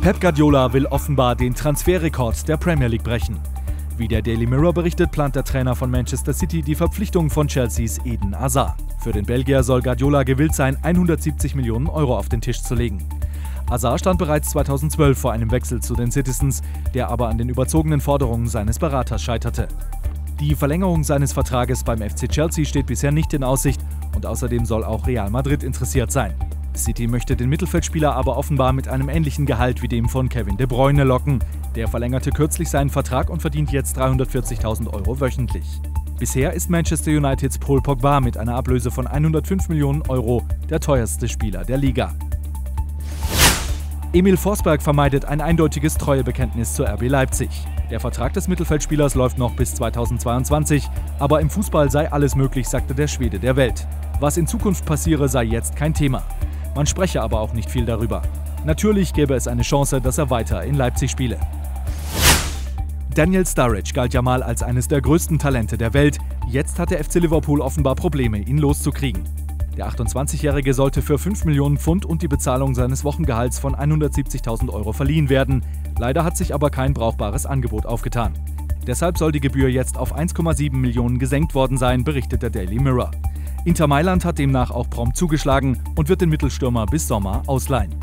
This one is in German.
Pep Guardiola will offenbar den Transferrekord der Premier League brechen. Wie der Daily Mirror berichtet, plant der Trainer von Manchester City die Verpflichtung von Chelseas Eden Hazard. Für den Belgier soll Guardiola gewillt sein, 170 Millionen Euro auf den Tisch zu legen. Hazard stand bereits 2012 vor einem Wechsel zu den Citizens, der aber an den überzogenen Forderungen seines Beraters scheiterte. Die Verlängerung seines Vertrages beim FC Chelsea steht bisher nicht in Aussicht und außerdem soll auch Real Madrid interessiert sein. City möchte den Mittelfeldspieler aber offenbar mit einem ähnlichen Gehalt wie dem von Kevin de Bruyne locken. Der verlängerte kürzlich seinen Vertrag und verdient jetzt 340.000 Euro wöchentlich. Bisher ist Manchester Uniteds Paul Pogba mit einer Ablöse von 105 Millionen Euro der teuerste Spieler der Liga. Emil Forsberg vermeidet ein eindeutiges Treuebekenntnis zu RB Leipzig. Der Vertrag des Mittelfeldspielers läuft noch bis 2022, aber im Fußball sei alles möglich, sagte der Schwede der Welt. Was in Zukunft passiere, sei jetzt kein Thema. Man spreche aber auch nicht viel darüber. Natürlich gäbe es eine Chance, dass er weiter in Leipzig spiele. Daniel Sturridge galt ja mal als eines der größten Talente der Welt. Jetzt hat der FC Liverpool offenbar Probleme, ihn loszukriegen. Der 28-Jährige sollte für 5 Millionen Pfund und die Bezahlung seines Wochengehalts von 170.000 Euro verliehen werden. Leider hat sich aber kein brauchbares Angebot aufgetan. Deshalb soll die Gebühr jetzt auf 1,7 Millionen gesenkt worden sein, berichtet der Daily Mirror. Inter Mailand hat demnach auch prompt zugeschlagen und wird den Mittelstürmer bis Sommer ausleihen.